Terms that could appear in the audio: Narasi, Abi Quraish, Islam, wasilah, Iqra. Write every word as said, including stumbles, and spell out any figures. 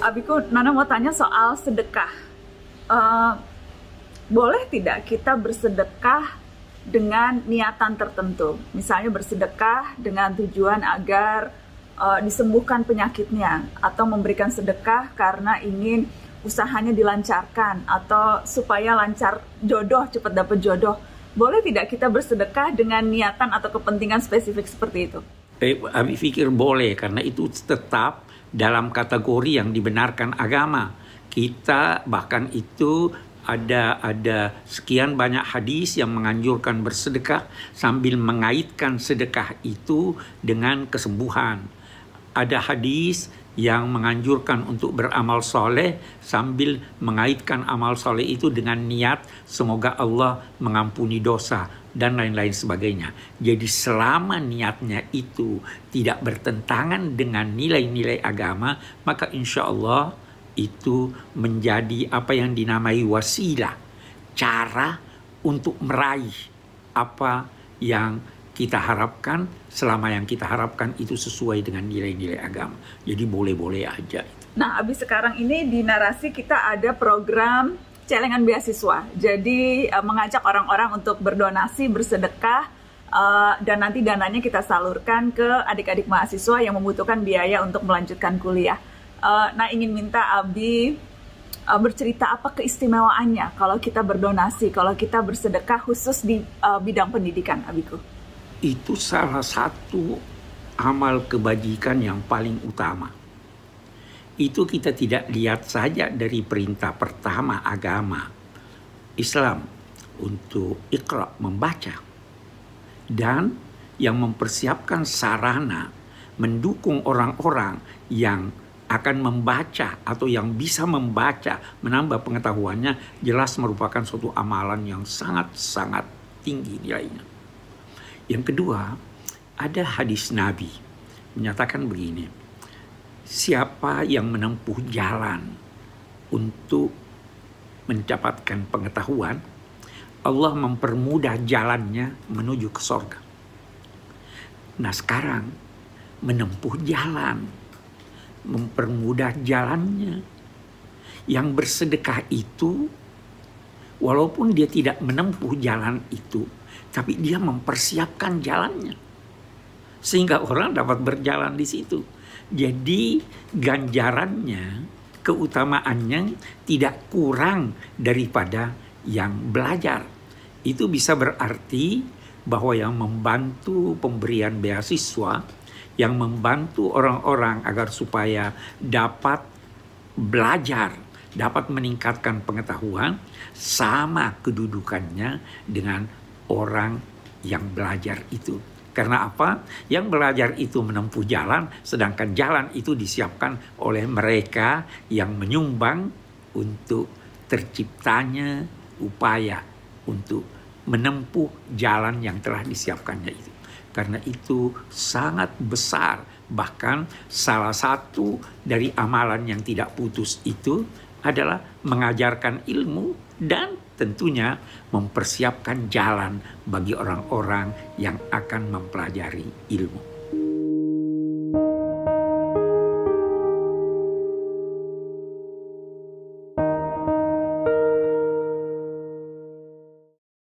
Abiku, Nana mau tanya soal sedekah. Uh, boleh tidak kita bersedekah dengan niatan tertentu? Misalnya bersedekah dengan tujuan agar uh, disembuhkan penyakitnya, atau memberikan sedekah karena ingin usahanya dilancarkan, atau supaya lancar jodoh, cepat dapat jodoh. Boleh tidak kita bersedekah dengan niatan atau kepentingan spesifik seperti itu? Eh, Abi pikir boleh, karena itu tetap dalam kategori yang dibenarkan agama. Kita bahkan itu ada ada sekian banyak hadis yang menganjurkan bersedekah sambil mengaitkan sedekah itu dengan kesembuhan. Ada hadis yang menganjurkan untuk beramal soleh sambil mengaitkan amal soleh itu dengan niat semoga Allah mengampuni dosa dan lain-lain sebagainya. Jadi selama niatnya itu tidak bertentangan dengan nilai-nilai agama, maka insya Allah itu menjadi apa yang dinamai wasilah, cara untuk meraih apa yang kita harapkan, selama yang kita harapkan itu sesuai dengan nilai-nilai agama. Jadi boleh-boleh aja. Nah, abis sekarang ini di Narasi kita ada program celengan beasiswa. Jadi eh, mengajak orang-orang untuk berdonasi, bersedekah, eh, dan nanti dananya kita salurkan ke adik-adik mahasiswa yang membutuhkan biaya untuk melanjutkan kuliah. Eh, nah, ingin minta Abi eh, bercerita apa keistimewaannya kalau kita berdonasi, kalau kita bersedekah khusus di eh, bidang pendidikan, Abiku. Itu salah satu amal kebajikan yang paling utama. Itu kita tidak lihat saja dari perintah pertama agama Islam untuk Iqra, membaca. Dan yang mempersiapkan sarana mendukung orang-orang yang akan membaca atau yang bisa membaca, menambah pengetahuannya, jelas merupakan suatu amalan yang sangat-sangat tinggi nilainya. Yang kedua, ada hadis Nabi menyatakan begini, siapa yang menempuh jalan untuk mendapatkan pengetahuan, Allah mempermudah jalannya menuju ke sorga. Nah sekarang, menempuh jalan, mempermudah jalannya. Yang bersedekah itu, walaupun dia tidak menempuh jalan itu, tapi dia mempersiapkan jalannya sehingga orang dapat berjalan di situ. Jadi ganjarannya, keutamaannya tidak kurang daripada yang belajar. Itu bisa berarti bahwa yang membantu pemberian beasiswa, yang membantu orang-orang agar supaya dapat belajar, dapat meningkatkan pengetahuan, sama kedudukannya dengan orang yang belajar itu. Karena apa? Yang belajar itu menempuh jalan, sedangkan jalan itu disiapkan oleh mereka yang menyumbang untuk terciptanya upaya untuk menempuh jalan yang telah disiapkannya itu. Karena itu sangat besar, bahkan salah satu dari amalan yang tidak putus itu adalah mengajarkan ilmu dan tentunya mempersiapkan jalan bagi orang-orang yang akan mempelajari ilmu.